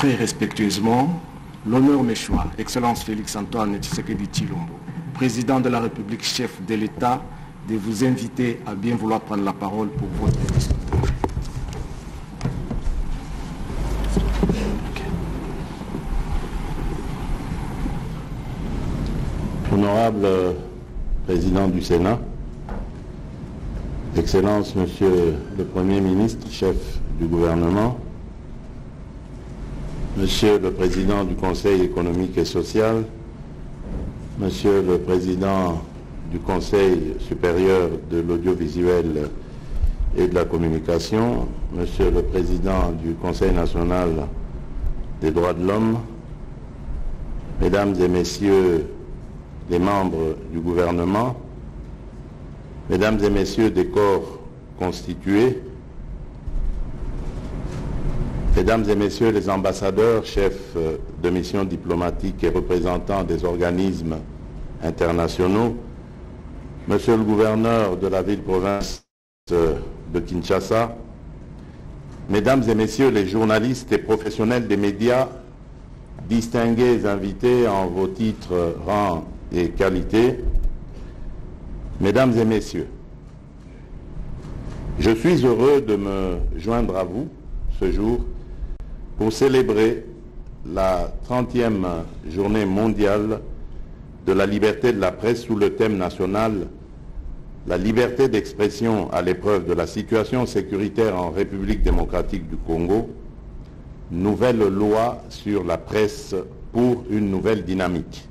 très respectueusement l'honneur mes choix, Excellence Félix-Antoine Tshisekedi Tshilombo, Président de la République, chef de l'État, de vous inviter à bien vouloir prendre la parole pour votre discours. Honorable Président du Sénat, Excellences, Monsieur le Premier ministre, chef du gouvernement, Monsieur le Président du Conseil économique et social, Monsieur le Président du Conseil supérieur de l'audiovisuel et de la communication, Monsieur le Président du Conseil national des droits de l'homme, Mesdames et Messieurs les membres du gouvernement, Mesdames et Messieurs des corps constitués, Mesdames et Messieurs les ambassadeurs, chefs de missions diplomatiques et représentants des organismes internationaux, Monsieur le gouverneur de la ville-province de Kinshasa, Mesdames et Messieurs les journalistes et professionnels des médias, distingués invités en vos titres, rangs et qualités, Mesdames et Messieurs, je suis heureux de me joindre à vous ce jour pour célébrer la 30e journée mondiale de la liberté de la presse sous le thème national « La liberté d'expression à l'épreuve de la situation sécuritaire en République démocratique du Congo, nouvelle loi sur la presse pour une nouvelle dynamique ».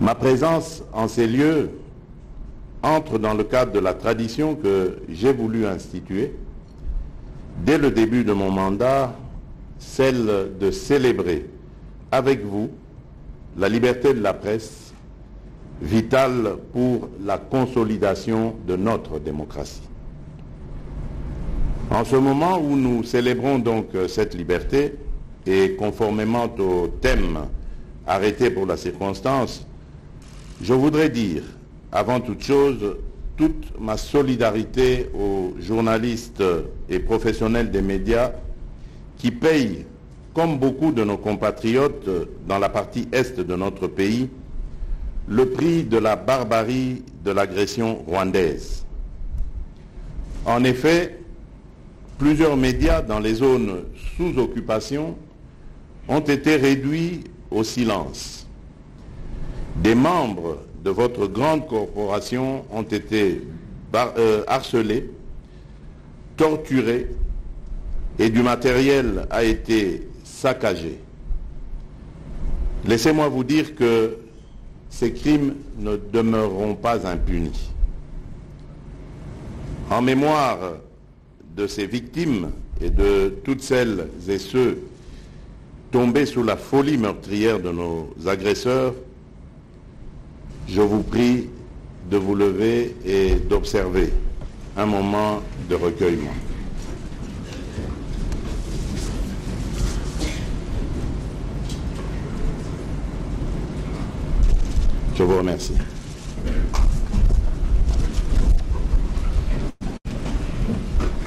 Ma présence en ces lieux entre dans le cadre de la tradition que j'ai voulu instituer dès le début de mon mandat, celle de célébrer avec vous la liberté de la presse, vitale pour la consolidation de notre démocratie. En ce moment où nous célébrons donc cette liberté, et conformément au thème arrêté pour la circonstance, je voudrais dire, avant toute chose, toute ma solidarité aux journalistes et professionnels des médias qui payent, comme beaucoup de nos compatriotes dans la partie est de notre pays, le prix de la barbarie de l'agression rwandaise. En effet, plusieurs médias dans les zones sous occupation ont été réduits au silence. Des membres de votre grande corporation ont été harcelés, torturés et du matériel a été saccagé. Laissez-moi vous dire que ces crimes ne demeureront pas impunis. En mémoire de ces victimes et de toutes celles et ceux tombés sous la folie meurtrière de nos agresseurs, je vous prie de vous lever et d'observer un moment de recueillement. Je vous remercie.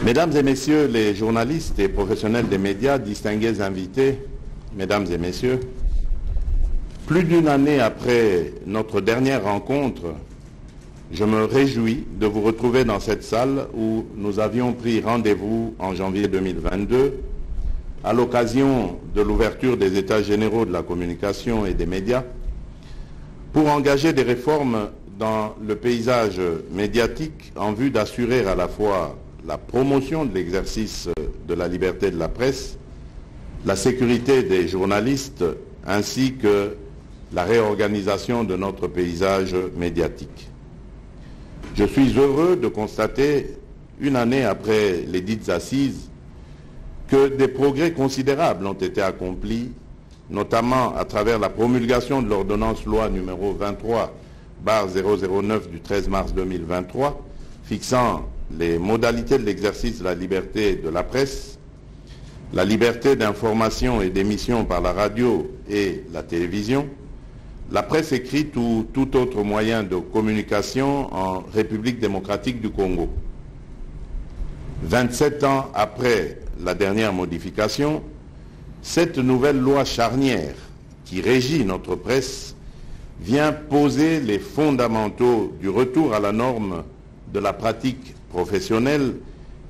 Mesdames et Messieurs les journalistes et professionnels des médias, distingués invités, Mesdames et Messieurs, plus d'une année après notre dernière rencontre, je me réjouis de vous retrouver dans cette salle où nous avions pris rendez-vous en janvier 2022 à l'occasion de l'ouverture des États généraux de la communication et des médias pour engager des réformes dans le paysage médiatique en vue d'assurer à la fois la promotion de l'exercice de la liberté de la presse, la sécurité des journalistes ainsi que la réorganisation de notre paysage médiatique. Je suis heureux de constater, une année après les dites assises, que des progrès considérables ont été accomplis, notamment à travers la promulgation de l'ordonnance loi numéro 23/009 du 13 mars 2023, fixant les modalités de l'exercice de la liberté de la presse, la liberté d'information et d'émission par la radio et la télévision, la presse écrite ou tout autre moyen de communication en République démocratique du Congo. 27 ans après la dernière modification, Cette nouvelle loi charnière qui régit notre presse vient poser les fondamentaux du retour à la norme de la pratique professionnelle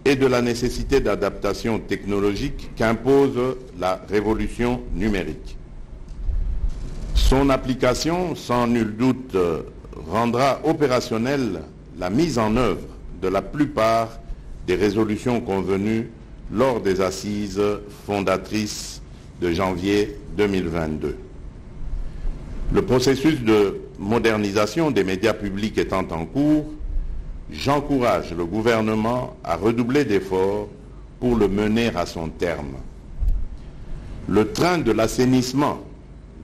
et de la nécessité d'adaptation technologique qu'impose la révolution numérique. Son application, sans nul doute, rendra opérationnelle la mise en œuvre de la plupart des résolutions convenues lors des assises fondatrices de janvier 2022. Le processus de modernisation des médias publics étant en cours, j'encourage le gouvernement à redoubler d'efforts pour le mener à son terme. Le train de l'assainissement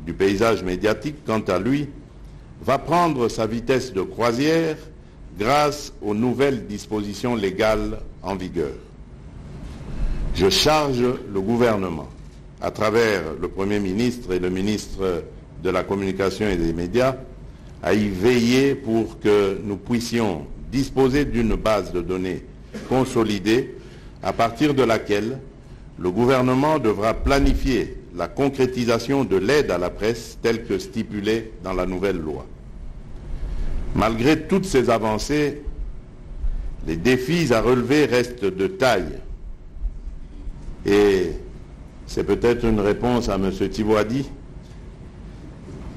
du paysage médiatique, quant à lui, va prendre sa vitesse de croisière grâce aux nouvelles dispositions légales en vigueur. Je charge le gouvernement, à travers le Premier ministre et le ministre de la Communication et des Médias, à y veiller pour que nous puissions disposer d'une base de données consolidée à partir de laquelle le gouvernement devra planifier la concrétisation de l'aide à la presse telle que stipulée dans la nouvelle loi. Malgré toutes ces avancées, les défis à relever restent de taille. Et c'est peut-être une réponse à M. Thiboadi.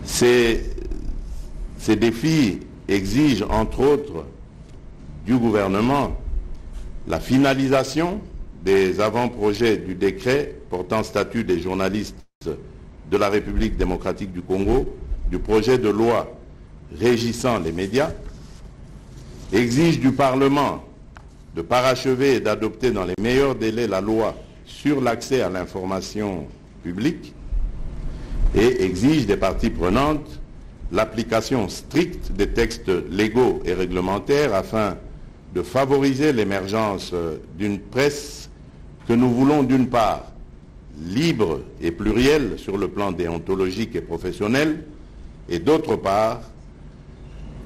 Ces défis exigent, entre autres, du gouvernement, la finalisation des avant-projets du décret portant statut des journalistes de la République démocratique du Congo, du projet de loi régissant les médias, exige du Parlement de parachever et d'adopter dans les meilleurs délais la loi sur l'accès à l'information publique et exige des parties prenantes l'application stricte des textes légaux et réglementaires afin de favoriser l'émergence d'une presse que nous voulons d'une part libre et plurielle sur le plan déontologique et professionnel et d'autre part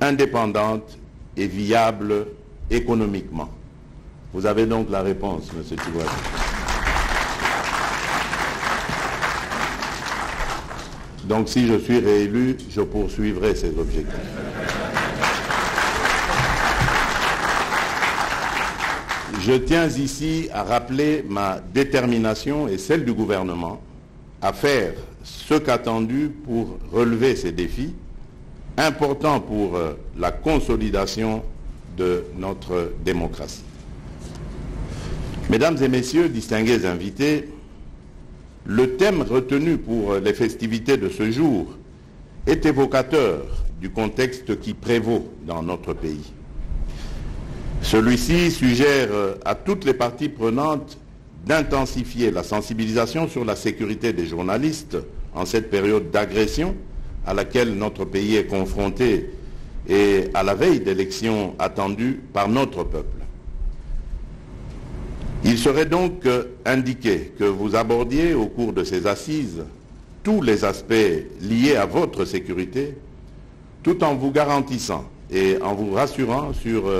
indépendante et viable économiquement. Vous avez donc la réponse, M. Thiboadi. Donc si je suis réélu, je poursuivrai ces objectifs. Je tiens ici à rappeler ma détermination et celle du gouvernement à faire ce qu'attendu pour relever ces défis, importants pour la consolidation de notre démocratie. Mesdames et messieurs, distingués invités, le thème retenu pour les festivités de ce jour est évocateur du contexte qui prévaut dans notre pays. Celui-ci suggère à toutes les parties prenantes d'intensifier la sensibilisation sur la sécurité des journalistes en cette période d'agression à laquelle notre pays est confronté et à la veille d'élections attendues par notre peuple. Il serait donc indiqué que vous abordiez au cours de ces assises tous les aspects liés à votre sécurité, tout en vous garantissant et en vous rassurant sur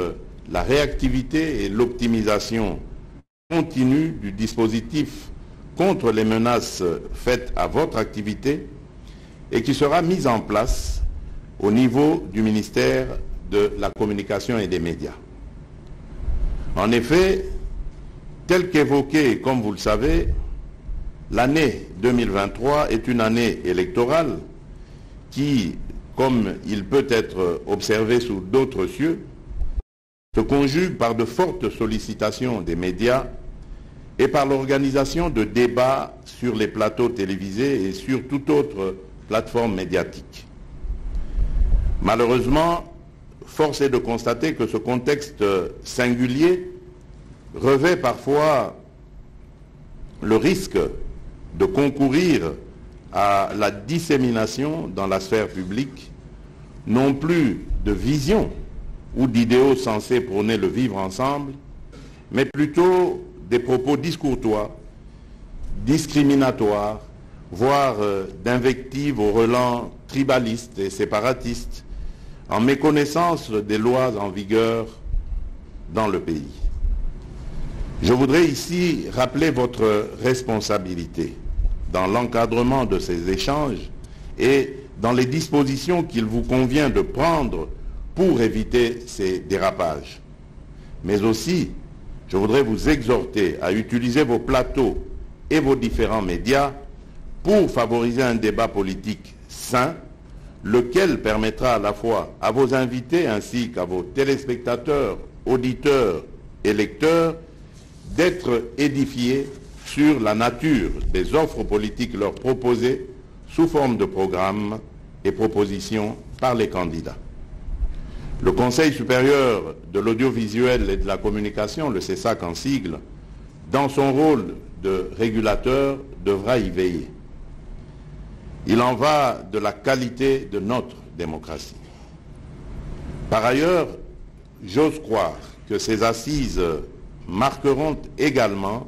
la réactivité et l'optimisation continue du dispositif contre les menaces faites à votre activité et qui sera mise en place au niveau du ministère de la Communication et des Médias. En effet, tel qu'évoqué, comme vous le savez, l'année 2023 est une année électorale qui, comme il peut être observé sous d'autres cieux, se conjugue par de fortes sollicitations des médias et par l'organisation de débats sur les plateaux télévisés et sur toute autre plateforme médiatique. Malheureusement, force est de constater que ce contexte singulier revêt parfois le risque de concourir à la dissémination dans la sphère publique, non plus de visions ou d'idéaux censés prôner le vivre ensemble, mais plutôt des propos discourtois, discriminatoires, voire d'invectives au relents tribalistes et séparatistes, en méconnaissance des lois en vigueur dans le pays. Je voudrais ici rappeler votre responsabilité, dans l'encadrement de ces échanges et dans les dispositions qu'il vous convient de prendre pour éviter ces dérapages. Mais aussi, je voudrais vous exhorter à utiliser vos plateaux et vos différents médias pour favoriser un débat politique sain, lequel permettra à la fois à vos invités ainsi qu'à vos téléspectateurs, auditeurs et lecteurs d'être édifiés sur la nature des offres politiques leur proposées sous forme de programmes et propositions par les candidats. Le Conseil supérieur de l'audiovisuel et de la communication, le CESAC en sigle, dans son rôle de régulateur, devra y veiller. Il en va de la qualité de notre démocratie. Par ailleurs, j'ose croire que ces assises marqueront également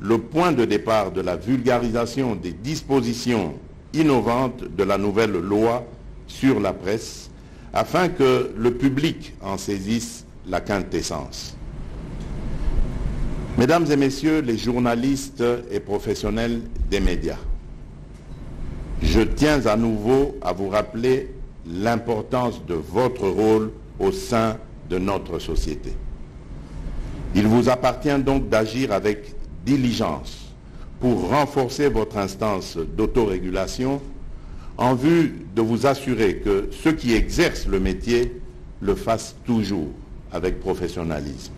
le point de départ de la vulgarisation des dispositions innovantes de la nouvelle loi sur la presse, afin que le public en saisisse la quintessence. Mesdames et messieurs les journalistes et professionnels des médias, je tiens à nouveau à vous rappeler l'importance de votre rôle au sein de notre société. Il vous appartient donc d'agir avec diligence pour renforcer votre instance d'autorégulation en vue de vous assurer que ceux qui exercent le métier le fassent toujours avec professionnalisme.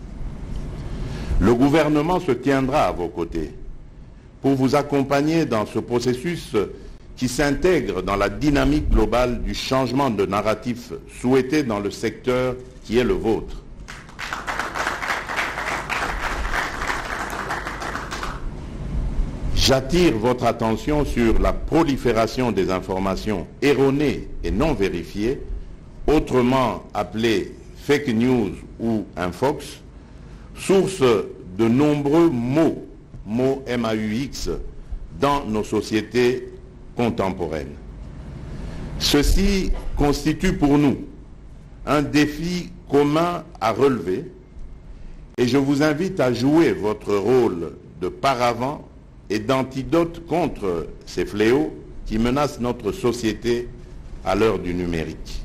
Le gouvernement se tiendra à vos côtés pour vous accompagner dans ce processus qui s'intègre dans la dynamique globale du changement de narratif souhaité dans le secteur qui est le vôtre. J'attire votre attention sur la prolifération des informations erronées et non vérifiées, autrement appelées fake news ou infox, source de nombreux mots M-A-U-X, dans nos sociétés contemporaine. Ceci constitue pour nous un défi commun à relever et je vous invite à jouer votre rôle de paravent et d'antidote contre ces fléaux qui menacent notre société à l'heure du numérique.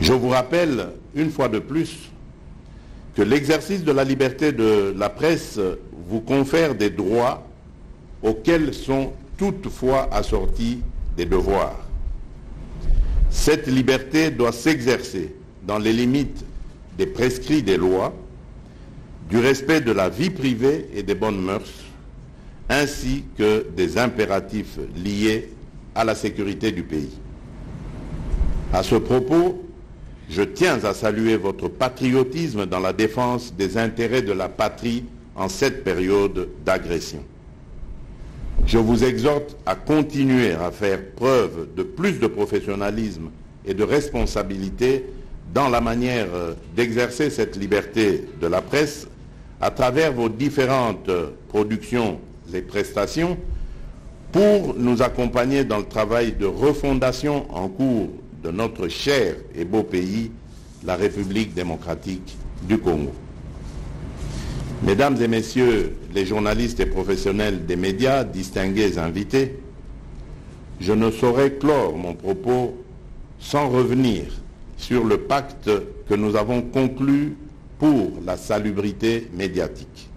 Je vous rappelle une fois de plus que l'exercice de la liberté de la presse vous confère des droits auxquels sont toutefois assortie des devoirs. Cette liberté doit s'exercer dans les limites des prescrits des lois, du respect de la vie privée et des bonnes mœurs, ainsi que des impératifs liés à la sécurité du pays. À ce propos, je tiens à saluer votre patriotisme dans la défense des intérêts de la patrie en cette période d'agression. Je vous exhorte à continuer à faire preuve de plus de professionnalisme et de responsabilité dans la manière d'exercer cette liberté de la presse à travers vos différentes productions et prestations pour nous accompagner dans le travail de refondation en cours de notre cher et beau pays, la République démocratique du Congo. Mesdames et messieurs, les journalistes et professionnels des médias, distingués invités, je ne saurais clore mon propos sans revenir sur le pacte que nous avons conclu pour la salubrité médiatique.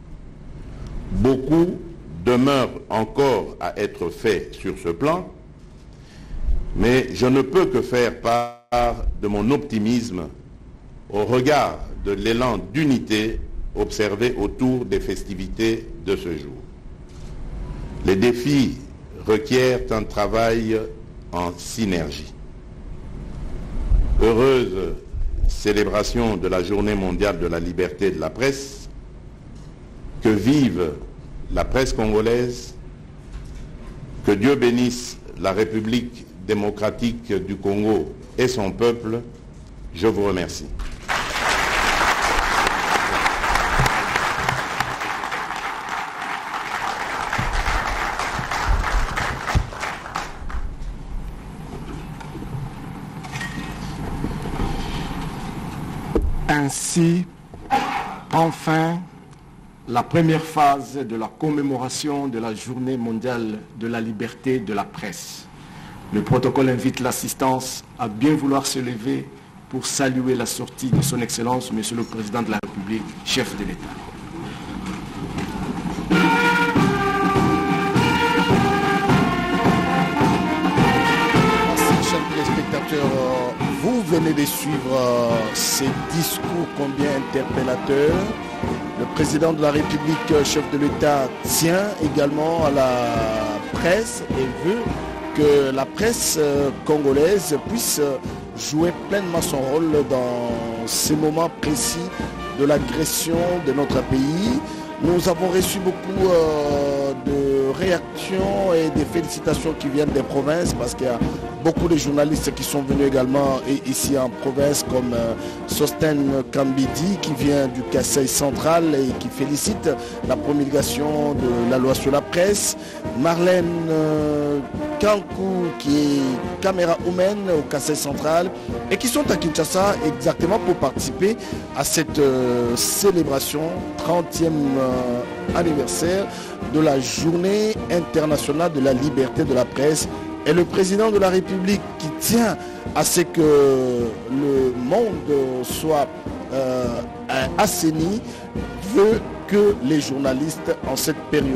Beaucoup demeure encore à être fait sur ce plan, mais je ne peux que faire part de mon optimisme au regard de l'élan d'unité observés autour des festivités de ce jour. Les défis requièrent un travail en synergie. Heureuse célébration de la Journée mondiale de la liberté de la presse, que vive la presse congolaise, que Dieu bénisse la République démocratique du Congo et son peuple. Je vous remercie. Ainsi, enfin, la première phase de la commémoration de la Journée mondiale de la liberté de la presse. Le protocole invite l'assistance à bien vouloir se lever pour saluer la sortie de son Excellence, Monsieur le Président de la République, chef de l'État. Merci, chers téléspectateurs. Vous venez de suivre ces discours combien interpellateurs. Le Président de la République, chef de l'État, tient également à la presse et veut que la presse congolaise puisse jouer pleinement son rôle dans ces moments précis de l'agression de notre pays. Nous avons reçu beaucoup de réactions et des félicitations qui viennent des provinces, parce qu'il y a beaucoup de journalistes qui sont venus également ici en province, comme Sosthène Kambidi qui vient du Kasaï Central et qui félicite la promulgation de la loi sur la presse. Marlène Kankou qui est caméra humaine au Kasaï Central et qui sont à Kinshasa exactement pour participer à cette célébration 30e anniversaire de la Journée internationale de la liberté de la presse. Et le président de la République qui tient à ce que le monde soit assaini veut que les journalistes en cette période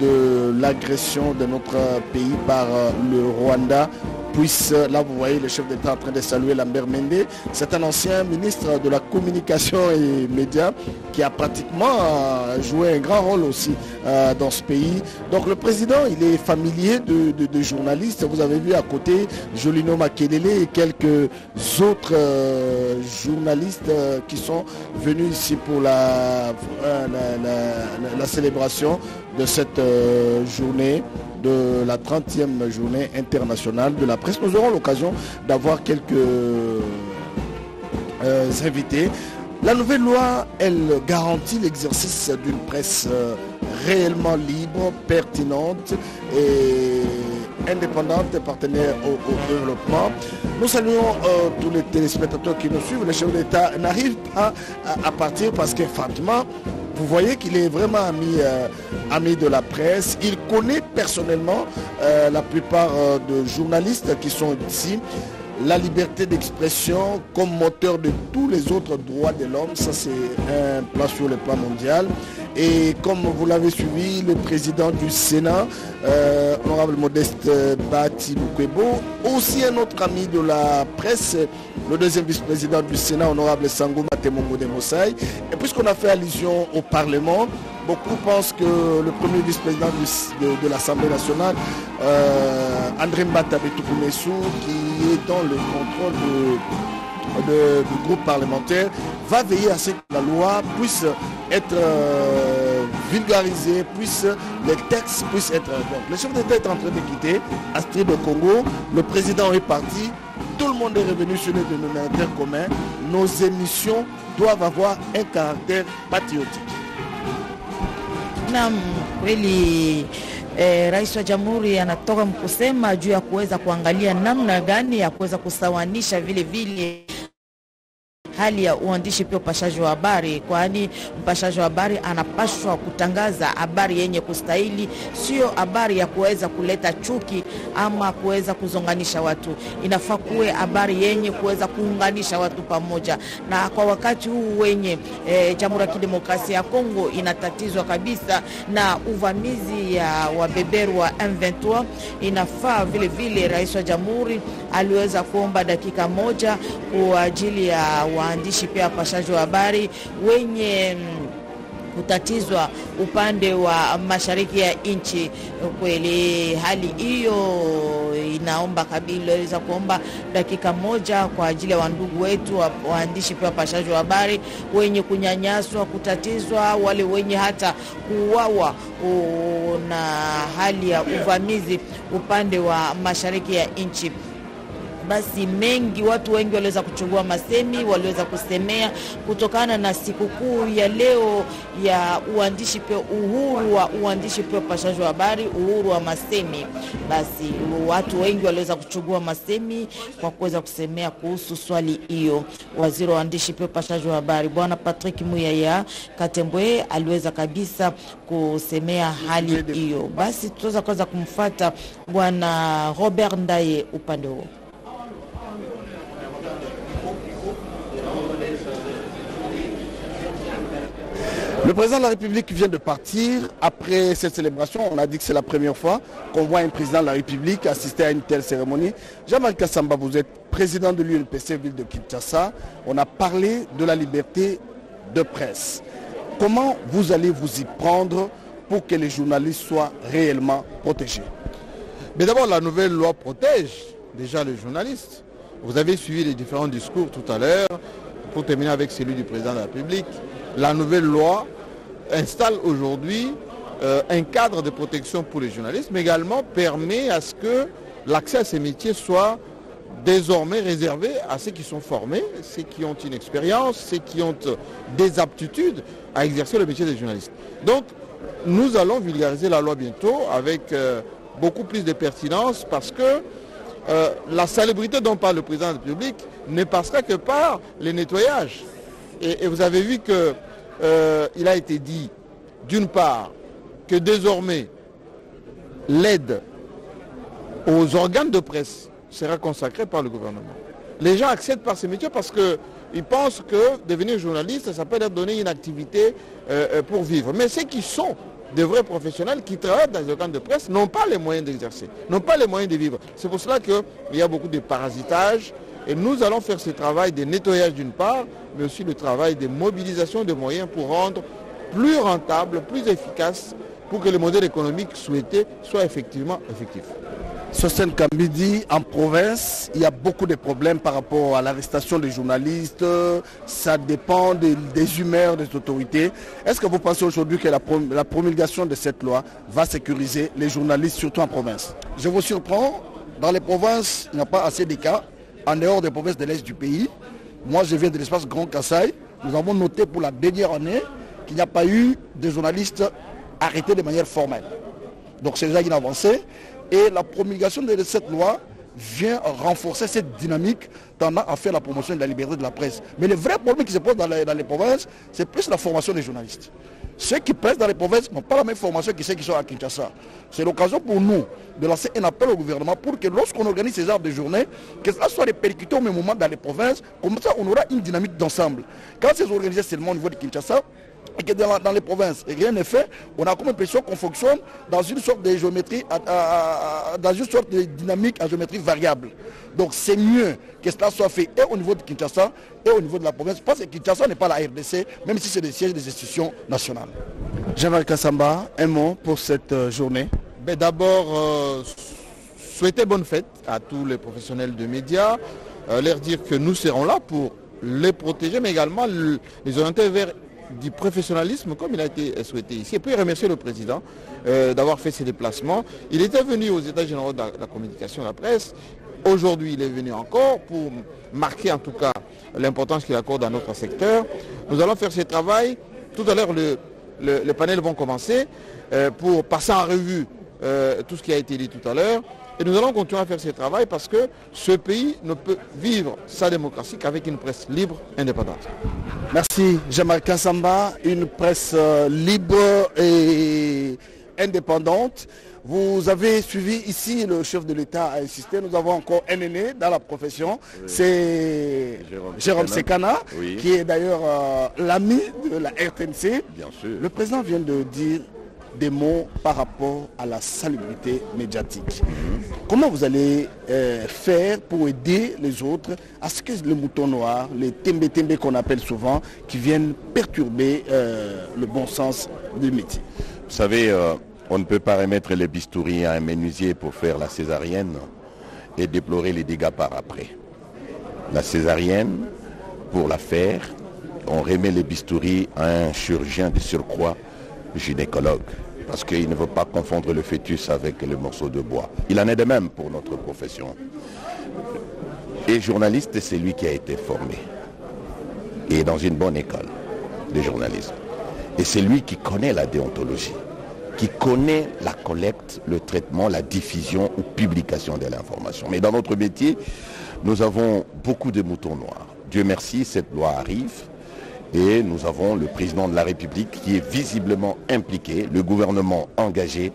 de l'agression de notre pays par le Rwanda puissent, là vous voyez le chef d'État en train de saluer Lambert Mende, c'est un ancien ministre de la communication et médias qui a pratiquement joué un grand rôle aussi dans ce pays. Donc le président, il est familier de journalistes, vous avez vu à côté Jolino Makelele et quelques autres journalistes qui sont venus ici pour la célébration de cette journée, de la 30e journée internationale de la presse. Nous aurons l'occasion d'avoir quelques invités. La nouvelle loi, elle garantit l'exercice d'une presse réellement libre, pertinente et indépendante et partenaire au développement. Nous saluons tous les téléspectateurs qui nous suivent. Le chef d'État n'arrive pas à partir parce qu'effectivement, vous voyez qu'il est vraiment ami de la presse. Il connaît personnellement la plupart de journalistes qui sont ici. La liberté d'expression comme moteur de tous les autres droits de l'homme, ça c'est un plan sur le plan mondial. Et comme vous l'avez suivi, le président du Sénat, honorable Modeste Bati Boukwebo, aussi un autre ami de la presse, le deuxième vice-président du Sénat, honorable Sangou de Moudemoussaï. Et puisqu'on a fait allusion au Parlement, beaucoup pensent que le premier vice-président de l'Assemblée nationale, André Mbata Bétoukou, qui est dans le contrôle du groupe parlementaire, va veiller à ce que la loi puisse être vulgarisée, puisse les textes puissent être... Donc, le chef d'État est en train de quitter Astrid au Congo, le président est parti, tout le monde est revenu sur les dénominateurs communs. Nos émissions doivent avoir un caractère patriotique. Kweli Rais wa Jamhuri anatoka mkusema juu ya kuweza kuangalia namna gani ya kuweza kusawanisha vile vile hali ya uandishi pia upashaji wa habari, kwani mpashaji wa habari anapaswa kutangaza habari yenye kustahili, sio habari ya kuweza kuleta chuki ama kuweza kuzonganisha watu. Inafaa kuwe habari yenye kuweza kuunganisha watu pamoja, na kwa wakati huu wenye Jamhuri ya Kidemokrasia ya Kongo inatatizwa kabisa na uvamizi ya wabeberu wa M23. Inafaa vile vile Rais wa Jamhuri aliweza kuomba dakika moja kwa ajili ya waandishi pia wapashaji wa habari wenye kutatizwa upande wa mashariki ya nchi. Kweli hali hiyo inaomba kabila iweza kuomba dakika moja kwa ajili ya wandugu wetu waandishi pia wapashaji wa habari wenye kunyanyaswa, kutatizwa, wale wenye hata kuuawa na hali ya uvamizi upande wa mashariki ya nchi. basi mengi watu wengi waliweza kuchungua masemi, waliweza kusemea kutokana na sikukuu ya leo ya uandishi pia, uhuru wa uandishi pia, upashaji wa habari, uhuru wa masemi. Basi watu wengi waliweza kuchungua masemi kwa kuweza kusemea kuhusu swali hiyo. Waziri wa uandishi pia, upashaji wa habari, bwana Patrick Muyaya Katembe aliweza kabisa kusemea hali hiyo. Basi tutaweza kwanza kumfuata bwana Robert Ndaye upande huo. Le président de la République vient de partir. Après cette célébration, on a dit que c'est la première fois qu'on voit un président de la République assister à une telle cérémonie. Jean-Marc Kasamba, vous êtes président de l'UNPC ville de Kinshasa. On a parlé de la liberté de presse. Comment vous allez vous y prendre pour que les journalistes soient réellement protégés? Mais d'abord, la nouvelle loi protège déjà les journalistes. Vous avez suivi les différents discours tout à l'heure. Pour terminer avec celui du président de la République, la nouvelle loi installe aujourd'hui un cadre de protection pour les journalistes, mais également permet à ce que l'accès à ces métiers soit désormais réservé à ceux qui sont formés, ceux qui ont une expérience, ceux qui ont des aptitudes à exercer le métier des journalistes. Donc, nous allons vulgariser la loi bientôt avec beaucoup plus de pertinence, parce que la salubrité dont parle le président de la République ne passera que par les nettoyages. Et vous avez vu qu'il a été dit, d'une part, que désormais, l'aide aux organes de presse sera consacrée par le gouvernement. Les gens accèdent par ces métiers parce qu'ils pensent que devenir journaliste, ça peut leur donner une activité pour vivre. Mais ceux qui sont des vrais professionnels, qui travaillent dans les organes de presse, n'ont pas les moyens d'exercer, n'ont pas les moyens de vivre. C'est pour cela qu'il y a beaucoup de parasitages. Et nous allons faire ce travail de nettoyage d'une part, mais aussi le travail de mobilisation de moyens pour rendre plus rentable, plus efficace, pour que le modèle économique souhaité soit effectivement effectif. Sosthène Kambidi, en province, il y a beaucoup de problèmes par rapport à l'arrestation des journalistes. Ça dépend des humeurs des autorités. Est-ce que vous pensez aujourd'hui que la promulgation de cette loi va sécuriser les journalistes, surtout en province? Je vous surprends, dans les provinces, il n'y a pas assez de cas. En dehors des provinces de l'Est du pays, moi je viens de l'espace Grand Kasaï, nous avons noté pour la dernière année qu'il n'y a pas eu de journalistes arrêtés de manière formelle. Donc c'est déjà une avancée. Et la promulgation de cette loi vient renforcer cette dynamique tendant à faire la promotion de la liberté de la presse. Mais le vrai problème qui se pose dans les provinces, c'est plus la formation des journalistes. Ceux qui pressent dans les provinces n'ont pas la même formation que ceux qui sont à Kinshasa. C'est l'occasion pour nous de lancer un appel au gouvernement pour que lorsqu'on organise ces arbres de journée, que cela soit répercuté au même moment dans les provinces, comme ça on aura une dynamique d'ensemble. Quand c'est organisé seulement au niveau de Kinshasa, et que dans les provinces, rien n'est fait, on a comme l'impression qu'on fonctionne dans une sorte de géométrie, dans une sorte de dynamique à géométrie variable. Donc c'est mieux que cela soit fait et au niveau de Kinshasa et au niveau de la province, parce que Kinshasa n'est pas la RDC, même si c'est le siège des institutions nationales. Jean-Marc Kasamba, un mot pour cette journée? D'abord, souhaiter bonne fête à tous les professionnels de médias, leur dire que nous serons là pour les protéger, mais également les orienter vers du professionnalisme comme il a été souhaité ici. Et puis remercier le président d'avoir fait ses déplacements. Il était venu aux états généraux de la communication, de la presse. Aujourd'hui, il est venu encore pour marquer en tout cas l'importance qu'il accorde à notre secteur. Nous allons faire ce travail. Tout à l'heure, les panels vont commencer pour passer en revue tout ce qui a été dit tout à l'heure. Et nous allons continuer à faire ce travail parce que ce pays ne peut vivre sa démocratie qu'avec une presse libre, indépendante. Merci Jean-Marc Kasamba, une presse libre et indépendante. Vous avez suivi ici, le chef de l'État a insisté, nous avons encore un aîné dans la profession, oui. C'est Jérôme Sekana, oui. Qui est d'ailleurs l'ami de la RTNC. Bien sûr. Le président vient de dire des mots par rapport à la salubrité médiatique. Comment vous allez faire pour aider les autres à ce que les moutons noirs, les tembe-tembe qu'on appelle souvent, qui viennent perturber le bon sens du métier? Vous savez, on ne peut pas remettre les bistouris à un menuisier pour faire la césarienne et déplorer les dégâts par après. La césarienne, pour la faire, on remet les bistouris à un chirurgien de surcroît gynécologue, parce qu'il ne veut pas confondre le fœtus avec le morceau de bois. Il en est de même pour notre profession. Et journaliste, c'est lui qui a été formé. Et dans une bonne école de journalisme. Et c'est lui qui connaît la déontologie, qui connaît la collecte, le traitement, la diffusion ou publication de l'information. Mais dans notre métier, nous avons beaucoup de moutons noirs. Dieu merci, cette loi arrive et nous avons le président de la République qui est visiblement impliqué, le gouvernement engagé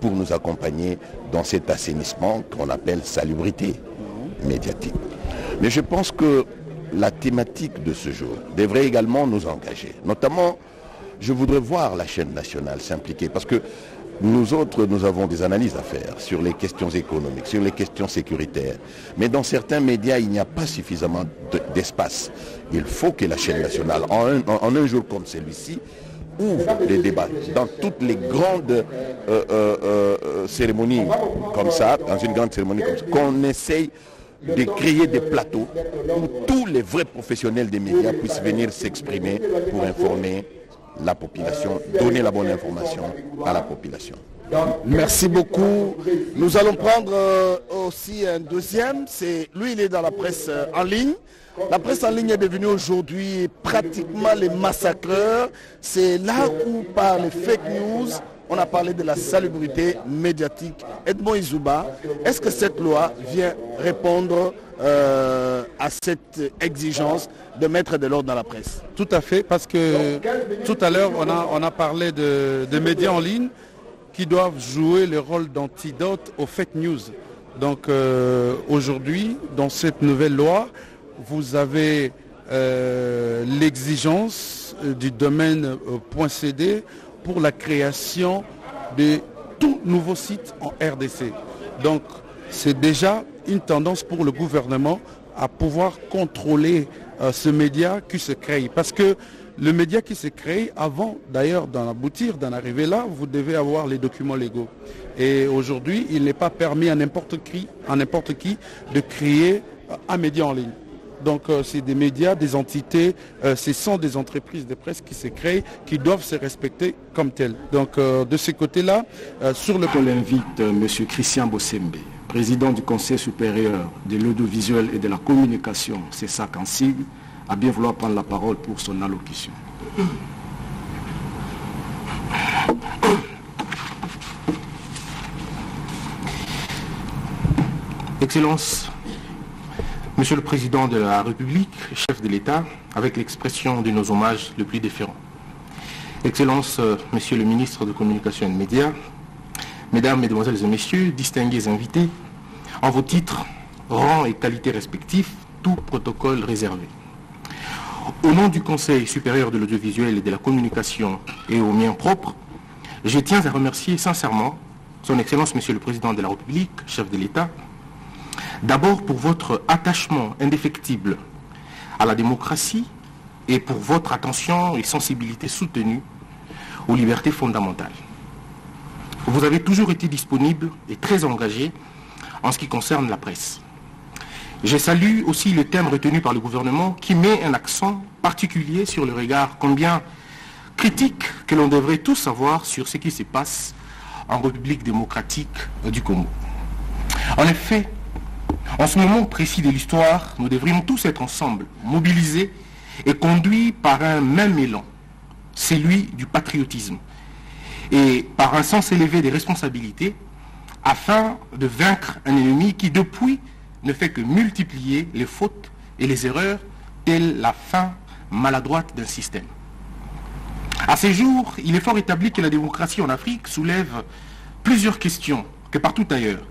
pour nous accompagner dans cet assainissement qu'on appelle salubrité médiatique. Mais je pense que la thématique de ce jour devrait également nous engager. Notamment, je voudrais voir la chaîne nationale s'impliquer parce que nous autres, nous avons des analyses à faire sur les questions économiques, sur les questions sécuritaires. Mais dans certains médias, il n'y a pas suffisamment d'espace. Il faut que la chaîne nationale, en un jour comme celui-ci, ouvre les débats dans toutes les grandes cérémonies comme ça, dans une grande cérémonie comme ça, qu'on essaye de créer des plateaux où tous les vrais professionnels des médias puissent venir s'exprimer pour informer la population, donner la bonne information à la population. Merci beaucoup. Nous allons prendre aussi un deuxième. Lui, il est dans la presse en ligne. La presse en ligne est devenue aujourd'hui pratiquement les massacreurs. C'est là où, par les fake news, on a parlé de la salubrité médiatique. Edmond Izuba, est-ce que cette loi vient répondre à cette exigence de mettre de l'ordre dans la presse? Tout à fait, parce que tout à l'heure, on a parlé de médias en ligne qui doivent jouer le rôle d'antidote aux fake news. Donc aujourd'hui, dans cette nouvelle loi, vous avez l'exigence du domaine .cd pour la création de tout nouveau site en RDC. Donc c'est déjà une tendance pour le gouvernement à pouvoir contrôler ce média qui se crée. Parce que le média qui se crée, avant d'ailleurs d'en aboutir, d'en arriver là, vous devez avoir les documents légaux. Et aujourd'hui, il n'est pas permis à n'importe qui de créer un média en ligne. Donc c'est des médias, des entités, ce sont des entreprises de presse qui se créent, qui doivent se respecter comme telles. Donc de ce côté-là, sur le... Je l'invite, M. Christian Bosembe, président du Conseil supérieur de l'audiovisuel et de la communication, CESAC en sigle, à bien vouloir prendre la parole pour son allocution. Excellence, Monsieur le Président de la République, chef de l'État, avec l'expression de nos hommages le plus déférent. Excellences, Monsieur le Ministre de Communication et de Médias, Mesdames, Mesdemoiselles et Messieurs, distingués invités, en vos titres, rangs et qualités respectifs, tout protocole réservé. Au nom du Conseil supérieur de l'audiovisuel et de la communication et au mien propre, je tiens à remercier sincèrement Son Excellence, Monsieur le Président de la République, chef de l'État, d'abord pour votre attachement indéfectible à la démocratie et pour votre attention et sensibilité soutenue aux libertés fondamentales. Vous avez toujours été disponible et très engagé en ce qui concerne la presse. Je salue aussi le thème retenu par le gouvernement qui met un accent particulier sur le regard combien critique que l'on devrait tous avoir sur ce qui se passe en République démocratique du Congo. En effet, en ce moment précis de l'histoire, nous devrions tous être ensemble, mobilisés et conduits par un même élan, celui du patriotisme, et par un sens élevé des responsabilités, afin de vaincre un ennemi qui, depuis, ne fait que multiplier les fautes et les erreurs, telle la fin maladroite d'un système. À ces jours, il est fort établi que la démocratie en Afrique soulève plusieurs questions que partout ailleurs.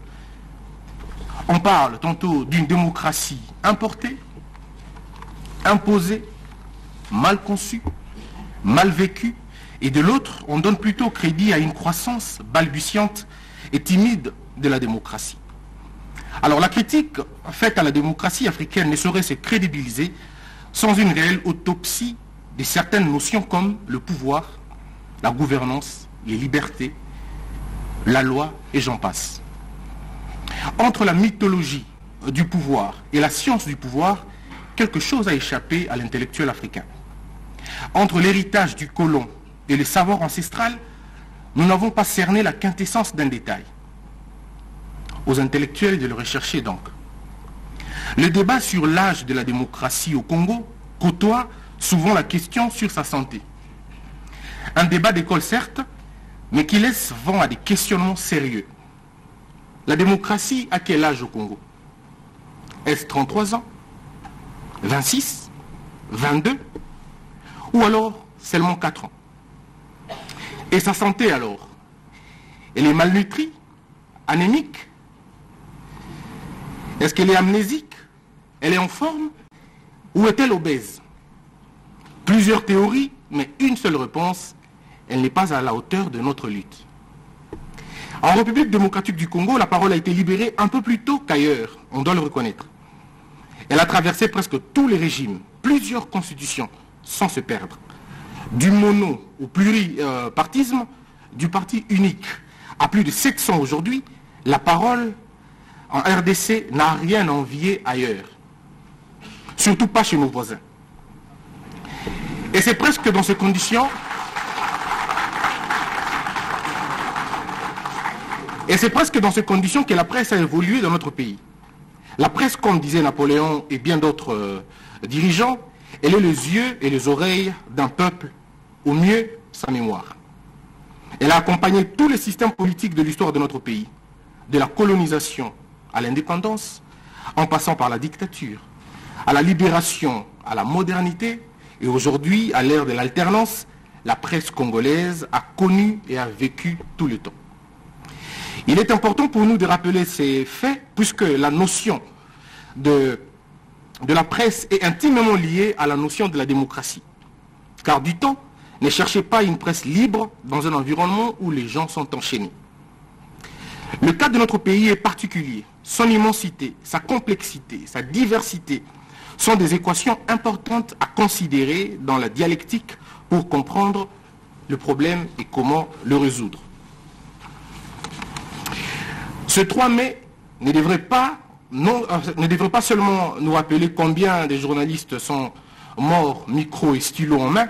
On parle tantôt d'une démocratie importée, imposée, mal conçue, mal vécue, et de l'autre, on donne plutôt crédit à une croissance balbutiante et timide de la démocratie. Alors la critique faite à la démocratie africaine ne saurait se crédibiliser sans une réelle autopsie de certaines notions comme le pouvoir, la gouvernance, les libertés, la loi et j'en passe. Entre la mythologie du pouvoir et la science du pouvoir, quelque chose a échappé à l'intellectuel africain. Entre l'héritage du colon et le savoir ancestral, nous n'avons pas cerné la quintessence d'un détail. Aux intellectuels de le rechercher donc. Le débat sur l'âge de la démocratie au Congo côtoie souvent la question sur sa santé. Un débat d'école certes, mais qui laisse vent à des questionnements sérieux. La démocratie à quel âge au Congo? Est-ce 33 ans? 26? 22? Ou alors seulement 4 ans? Et sa santé alors? Elle est malnutrie? Anémique? Est-ce qu'elle est amnésique? Elle est en forme? Ou est-elle obèse? Plusieurs théories, mais une seule réponse, elle n'est pas à la hauteur de notre lutte. En République démocratique du Congo, la parole a été libérée un peu plus tôt qu'ailleurs, on doit le reconnaître. Elle a traversé presque tous les régimes, plusieurs constitutions, sans se perdre. Du mono au pluripartisme, du parti unique à plus de 700 aujourd'hui, la parole en RDC n'a rien à envier ailleurs. Surtout pas chez nos voisins. Et c'est presque dans ces conditions... que la presse a évolué dans notre pays. La presse, comme disait Napoléon et bien d'autres dirigeants, elle est les yeux et les oreilles d'un peuple, au mieux sa mémoire. Elle a accompagné tous les systèmes politiques de l'histoire de notre pays, de la colonisation à l'indépendance, en passant par la dictature, à la libération, à la modernité, et aujourd'hui, à l'ère de l'alternance, la presse congolaise a connu et a vécu tout le temps. Il est important pour nous de rappeler ces faits, puisque la notion de la presse est intimement liée à la notion de la démocratie. Car du temps, ne cherchez pas une presse libre dans un environnement où les gens sont enchaînés. Le cas de notre pays est particulier. Son immensité, sa complexité, sa diversité sont des équations importantes à considérer dans la dialectique pour comprendre le problème et comment le résoudre. Ce 3 mai ne devrait pas seulement nous rappeler combien des journalistes sont morts, micro et stylo en main,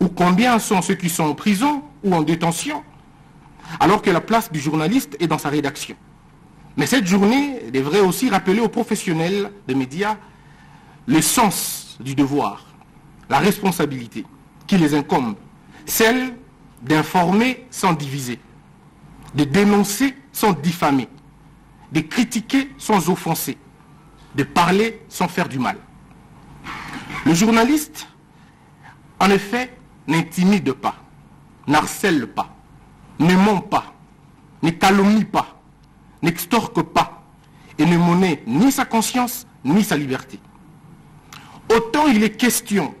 ou combien sont ceux qui sont en prison ou en détention, alors que la place du journaliste est dans sa rédaction. Mais cette journée devrait aussi rappeler aux professionnels des médias le sens du devoir, la responsabilité qui les incombe, celle d'informer sans diviser, de dénoncer sans diffamer, de critiquer sans offenser, de parler sans faire du mal. Le journaliste, en effet, n'intimide pas, n'harcèle pas, ne ment pas, ne calomnie pas, n'extorque pas et ne monnaie ni sa conscience ni sa liberté. Autant il est question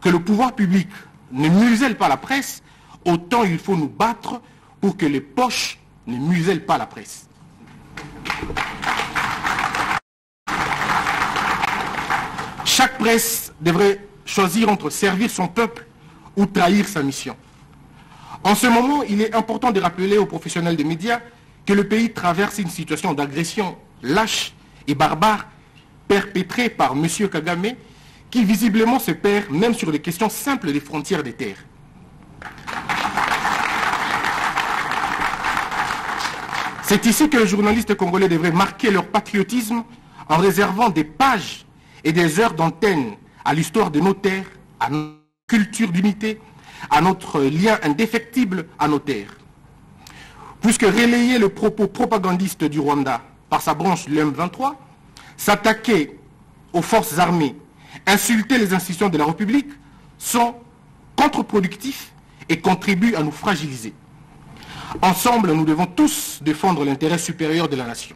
que le pouvoir public ne muselle pas la presse, autant il faut nous battre pour que les poches ne muselle pas la presse. Chaque presse devrait choisir entre servir son peuple ou trahir sa mission. En ce moment, il est important de rappeler aux professionnels des médias que le pays traverse une situation d'agression lâche et barbare perpétrée par M. Kagame qui visiblement se perd même sur les questions simples des frontières des terres. C'est ici que les journalistes congolais devraient marquer leur patriotisme en réservant des pages et des heures d'antenne à l'histoire de nos terres, à notre culture d'unité, à notre lien indéfectible à nos terres. Puisque relayer le propos propagandiste du Rwanda par sa branche M23, s'attaquer aux forces armées, insulter les institutions de la République sont contre-productifs et contribuent à nous fragiliser. Ensemble, nous devons tous défendre l'intérêt supérieur de la nation.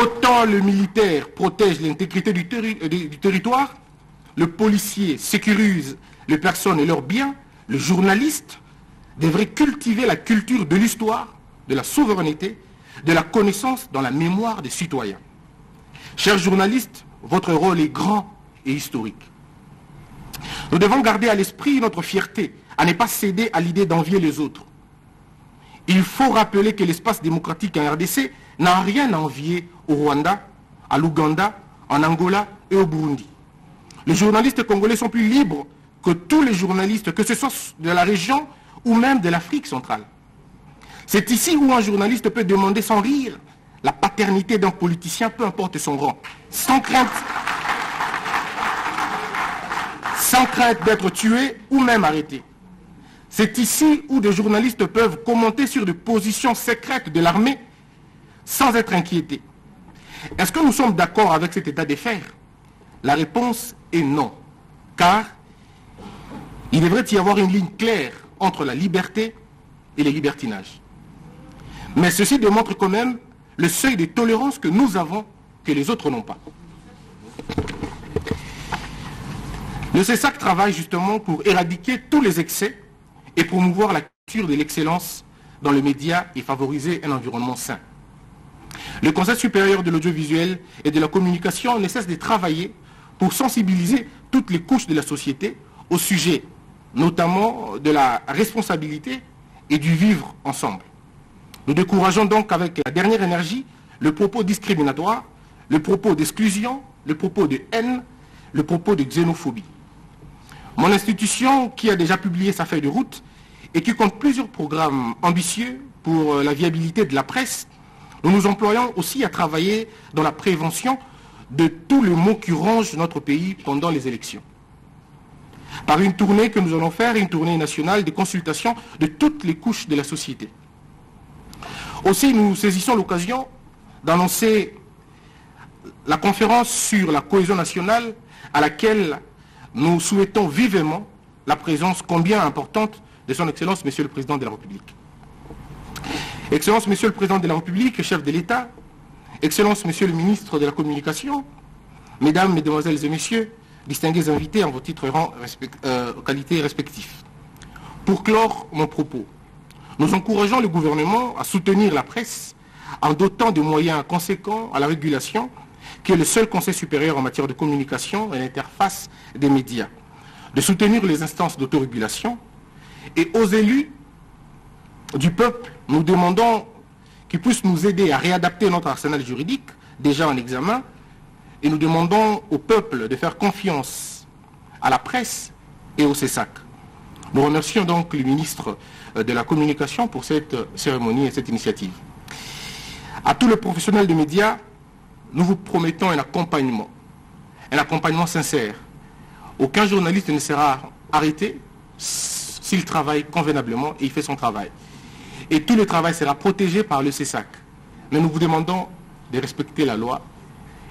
Autant le militaire protège l'intégrité du territoire, le policier sécurise les personnes et leurs biens, le journaliste devrait cultiver la culture de l'histoire, de la souveraineté, de la connaissance dans la mémoire des citoyens. Chers journalistes, votre rôle est grand et historique. Nous devons garder à l'esprit notre fierté, à ne pas céder à l'idée d'envier les autres. Il faut rappeler que l'espace démocratique en RDC n'a rien à envier au Rwanda, à l'Ouganda, en Angola et au Burundi. Les journalistes congolais sont plus libres que tous les journalistes, que ce soit de la région ou même de l'Afrique centrale. C'est ici où un journaliste peut demander sans rire la paternité d'un politicien, peu importe son rang, sans crainte d'être tué ou même arrêté. C'est ici où des journalistes peuvent commenter sur des positions secrètes de l'armée sans être inquiétés. Est-ce que nous sommes d'accord avec cet état des faits? La réponse est non, car il devrait y avoir une ligne claire entre la liberté et le libertinage. Mais ceci démontre quand même le seuil de tolérance que nous avons, que les autres n'ont pas. Le CESAC travaille justement pour éradiquer tous les excès et promouvoir la culture de l'excellence dans les médias et favoriser un environnement sain. Le Conseil supérieur de l'audiovisuel et de la communication ne cesse de travailler pour sensibiliser toutes les couches de la société au sujet, notamment de la responsabilité et du vivre ensemble. Nous décourageons donc avec la dernière énergie le propos discriminatoire, le propos d'exclusion, le propos de haine, le propos de xénophobie. Mon institution, qui a déjà publié sa feuille de route et qui compte plusieurs programmes ambitieux pour la viabilité de la presse, nous nous employons aussi à travailler dans la prévention de tous les maux qui rongent notre pays pendant les élections. Par une tournée que nous allons faire, une tournée nationale de consultation de toutes les couches de la société. Aussi, nous saisissons l'occasion d'annoncer la conférence sur la cohésion nationale à laquelle nous souhaitons vivement la présence combien importante de son Excellence, Monsieur le Président de la République. Excellence, Monsieur le Président de la République, chef de l'État, Excellence, Monsieur le Ministre de la Communication, Mesdames, Mesdemoiselles et Messieurs, distingués invités en vos titres et rangs, qualités respectifs. Pour clore mon propos, nous encourageons le gouvernement à soutenir la presse en dotant de moyens conséquents à la régulation, qui est le seul conseil supérieur en matière de communication et l'interface des médias, de soutenir les instances d'autorégulation. Et aux élus du peuple, nous demandons qu'ils puissent nous aider à réadapter notre arsenal juridique, déjà en examen, et nous demandons au peuple de faire confiance à la presse et au CESAC. Nous remercions donc le ministre de la Communication pour cette cérémonie et cette initiative. À tous les professionnels des médias, nous vous promettons un accompagnement sincère. Aucun journaliste ne sera arrêté s'il travaille convenablement et il fait son travail. Et tout le travail sera protégé par le CESAC. Mais nous vous demandons de respecter la loi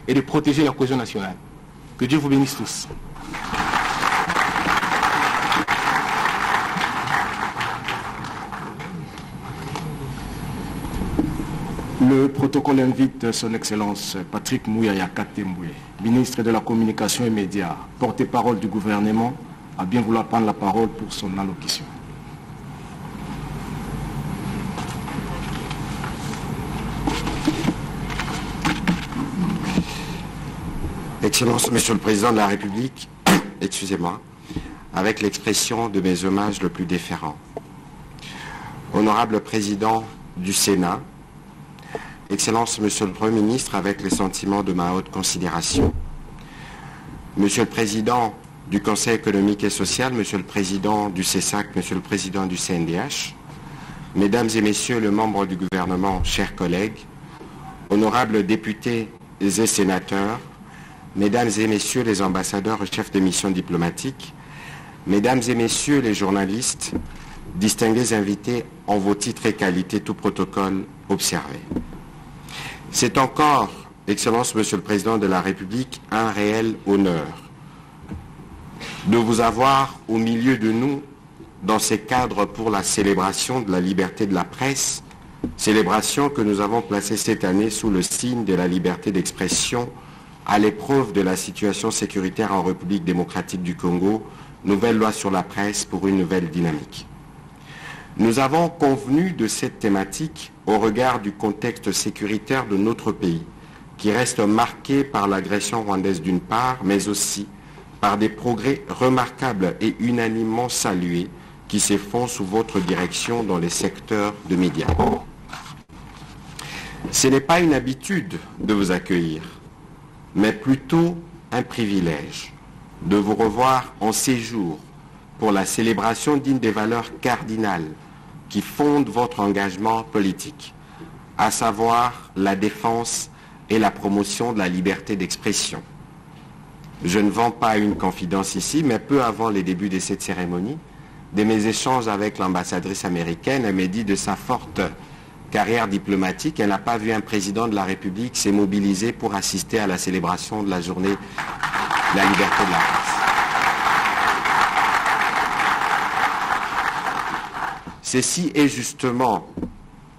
et de protéger la cohésion nationale. Que Dieu vous bénisse tous. Le protocole invite son Excellence Patrick Muyaya Katembe, ministre de la Communication et Médias, porte-parole du gouvernement, à bien vouloir prendre la parole pour son allocution. Excellence, Monsieur le Président de la République, excusez-moi, avec l'expression de mes hommages le plus déférent. Honorable Président du Sénat, Excellence, Monsieur le Premier ministre, avec les sentiments de ma haute considération. Monsieur le Président du Conseil économique et social, Monsieur le Président du CESAC, Monsieur le Président du CNDH, Mesdames et Messieurs les membres du gouvernement, chers collègues, honorables députés et sénateurs, Mesdames et Messieurs les ambassadeurs et chefs de mission diplomatique, Mesdames et Messieurs les journalistes, distingués invités en vos titres et qualités, tout protocole observé. C'est encore, Excellence, Monsieur le Président de la République, un réel honneur de vous avoir au milieu de nous dans ces cadres pour la célébration de la liberté de la presse, célébration que nous avons placée cette année sous le signe de la liberté d'expression à l'épreuve de la situation sécuritaire en République démocratique du Congo, nouvelle loi sur la presse pour une nouvelle dynamique. Nous avons convenu de cette thématique au regard du contexte sécuritaire de notre pays, qui reste marqué par l'agression rwandaise d'une part, mais aussi par des progrès remarquables et unanimement salués qui se font sous votre direction dans les secteurs de médias. Ce n'est pas une habitude de vous accueillir, mais plutôt un privilège de vous revoir en séjour pour la célébration d'une des valeurs cardinales qui fondent votre engagement politique, à savoir la défense et la promotion de la liberté d'expression. Je ne vends pas une confidence ici, mais peu avant les débuts de cette cérémonie, de mes échanges avec l'ambassadrice américaine, elle m'a dit de sa forte carrière diplomatique, elle n'a pas vu un président de la République s'est mobilisé pour assister à la célébration de la journée de la liberté de la presse. Ceci est justement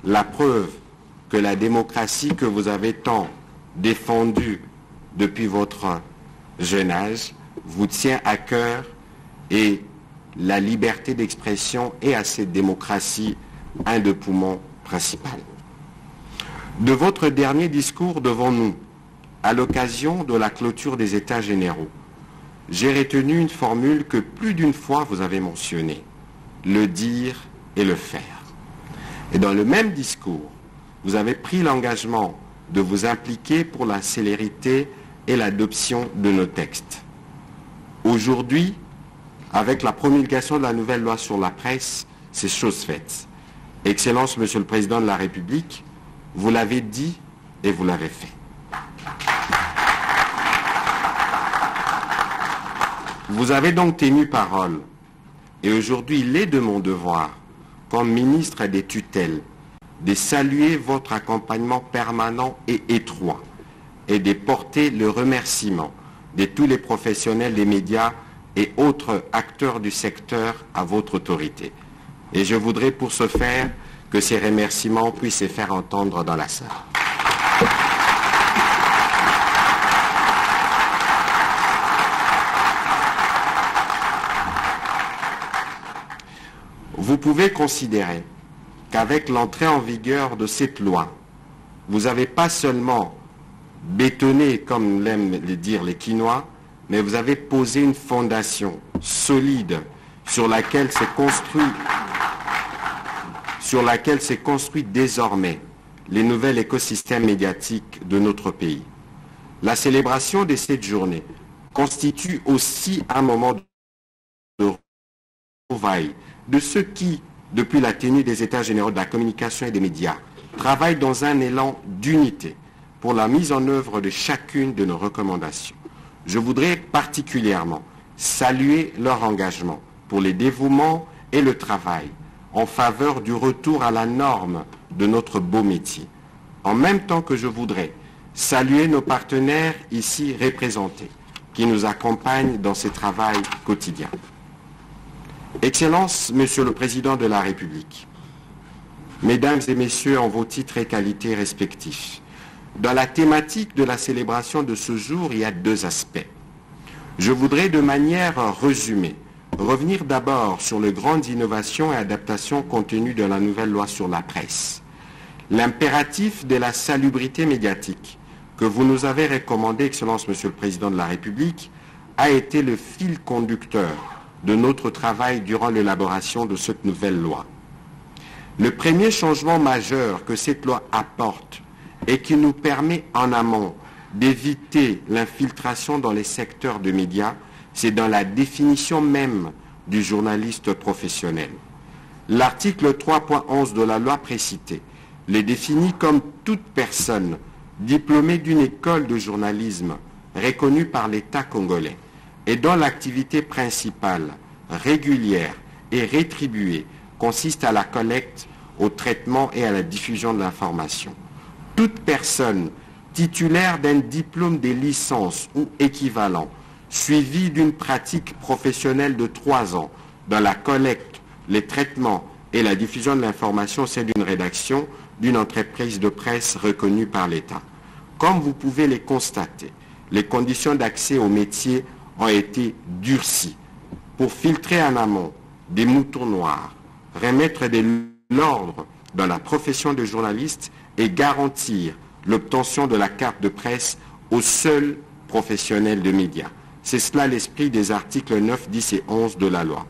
la preuve que la démocratie que vous avez tant défendue depuis votre jeune âge vous tient à cœur et la liberté d'expression est à cette démocratie un des poumons principaux. De votre dernier discours devant nous, à l'occasion de la clôture des États généraux, j'ai retenu une formule que plus d'une fois vous avez mentionnée, le dire et le faire. Et dans le même discours, vous avez pris l'engagement de vous impliquer pour la célérité et l'adoption de nos textes. Aujourd'hui, avec la promulgation de la nouvelle loi sur la presse, c'est chose faite. Excellence, Monsieur le Président de la République, vous l'avez dit et vous l'avez fait. Vous avez donc tenu parole. Et aujourd'hui, il est de mon devoir, comme ministre des tutelles, de saluer votre accompagnement permanent et étroit et de porter le remerciement de tous les professionnels des médias et autres acteurs du secteur à votre autorité. Et je voudrais pour ce faire que ces remerciements puissent se faire entendre dans la salle. Vous pouvez considérer qu'avec l'entrée en vigueur de cette loi, vous n'avez pas seulement bétonné, comme l'aiment le dire les Quinois, mais vous avez posé une fondation solide sur laquelle s'est construit désormais les nouvel écosystèmes médiatiques de notre pays. La célébration de cette journée constitue aussi un moment de retrouvailles de ceux qui, depuis la tenue des États généraux de la communication et des médias, travaillent dans un élan d'unité pour la mise en œuvre de chacune de nos recommandations. Je voudrais particulièrement saluer leur engagement pour les dévouements et le travail en faveur du retour à la norme de notre beau métier. En même temps que je voudrais saluer nos partenaires ici représentés qui nous accompagnent dans ce travail quotidien. Excellences, Monsieur le Président de la République, Mesdames et Messieurs en vos titres et qualités respectifs, dans la thématique de la célébration de ce jour, il y a deux aspects. Je voudrais de manière résumée revenir d'abord sur les grandes innovations et adaptations contenues dans la nouvelle loi sur la presse. L'impératif de la salubrité médiatique que vous nous avez recommandé, Excellences, Monsieur le Président de la République, a été le fil conducteur de notre travail durant l'élaboration de cette nouvelle loi. Le premier changement majeur que cette loi apporte et qui nous permet en amont d'éviter l'infiltration dans les secteurs de médias, c'est dans la définition même du journaliste professionnel. L'article 3.11 de la loi précitée les définit comme toute personne diplômée d'une école de journalisme reconnue par l'État congolais et dont l'activité principale, régulière et rétribuée consiste à la collecte, au traitement et à la diffusion de l'information. Toute personne titulaire d'un diplôme de licence ou équivalent, suivie d'une pratique professionnelle de 3 ans dans la collecte, les traitements et la diffusion de l'information, c'est d'une rédaction d'une entreprise de presse reconnue par l'État. Comme vous pouvez le constater, les conditions d'accès au métier ont été durcis pour filtrer en amont des moutons noirs, remettre de l'ordre dans la profession de journaliste et garantir l'obtention de la carte de presse aux seuls professionnels de médias. C'est cela l'esprit des articles 9, 10 et 11 de la loi.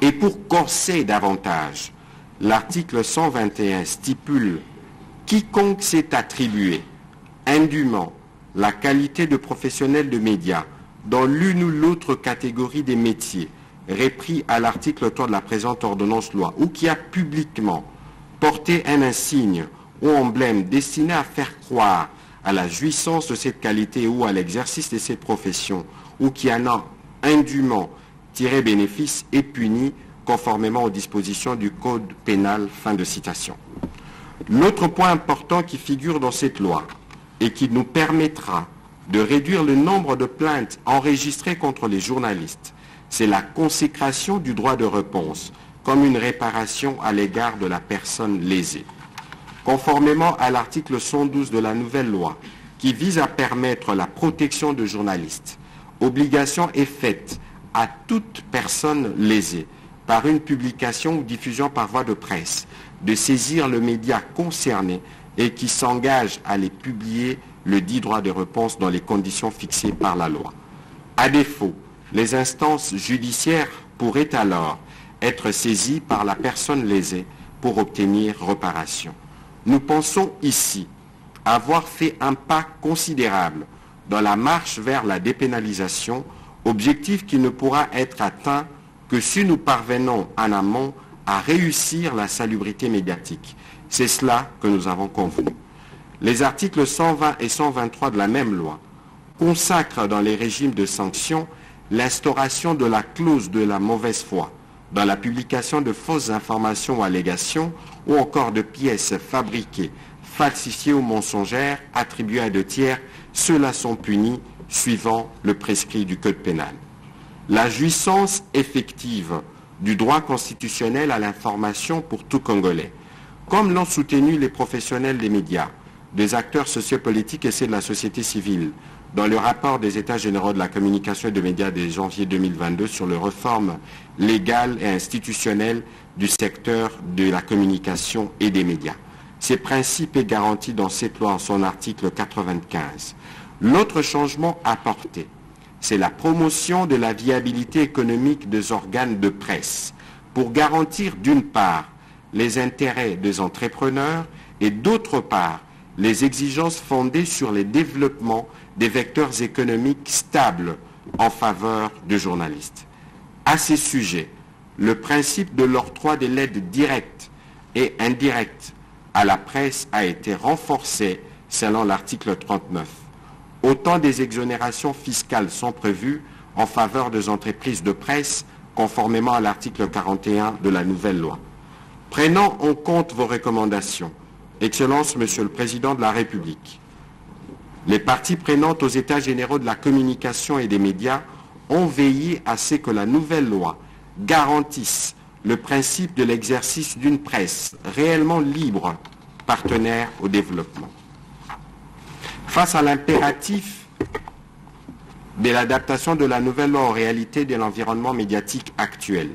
Et pour corser davantage, l'article 121 stipule « Quiconque s'est attribué indûment la qualité de professionnel de médias dans l'une ou l'autre catégorie des métiers repris à l'article 3 de la présente ordonnance-loi, ou qui a publiquement porté un insigne ou emblème destiné à faire croire à la jouissance de cette qualité ou à l'exercice de cette profession, ou qui en a indûment tiré bénéfice, est puni conformément aux dispositions du Code pénal. Fin de citation. L'autre point important qui figure dans cette loi et qui nous permettra de réduire le nombre de plaintes enregistrées contre les journalistes, c'est la consécration du droit de réponse comme une réparation à l'égard de la personne lésée. Conformément à l'article 112 de la nouvelle loi, qui vise à permettre la protection de journalistes, obligation est faite à toute personne lésée par une publication ou diffusion par voie de presse de saisir le média concerné et qui s'engage à les publier le dit droit de réponse dans les conditions fixées par la loi. À défaut, les instances judiciaires pourraient alors être saisies par la personne lésée pour obtenir réparation. Nous pensons ici avoir fait un pas considérable dans la marche vers la dépénalisation, objectif qui ne pourra être atteint que si nous parvenons en amont à réussir la salubrité médiatique. C'est cela que nous avons convenu. Les articles 120 et 123 de la même loi consacrent dans les régimes de sanctions l'instauration de la clause de la mauvaise foi dans la publication de fausses informations ou allégations ou encore de pièces fabriquées, falsifiées ou mensongères attribuées à deux tiers. Ceux-là sont punis suivant le prescrit du Code pénal. La jouissance effective du droit constitutionnel à l'information pour tout Congolais, comme l'ont soutenu les professionnels des médias, des acteurs sociopolitiques et ceux de la société civile, dans le rapport des États généraux de la communication et des médias de janvier 2022 sur les réformes légales et institutionnelles du secteur de la communication et des médias. Ces principes sont garantis dans cette loi en son article 95. L'autre changement apporté, c'est la promotion de la viabilité économique des organes de presse pour garantir d'une part les intérêts des entrepreneurs et d'autre part les exigences fondées sur le développement des vecteurs économiques stables en faveur des journalistes. À ces sujets, le principe de l'octroi de l'aide directe et indirecte à la presse a été renforcé selon l'article 39. Autant des exonérations fiscales sont prévues en faveur des entreprises de presse conformément à l'article 41 de la nouvelle loi. Prenant en compte vos recommandations, Excellence, Monsieur le Président de la République, les parties prenantes aux États généraux de la communication et des médias ont veillé à ce que la nouvelle loi garantisse le principe de l'exercice d'une presse réellement libre, partenaire au développement. Face à l'impératif de l'adaptation de la nouvelle loi aux réalités de l'environnement médiatique actuel,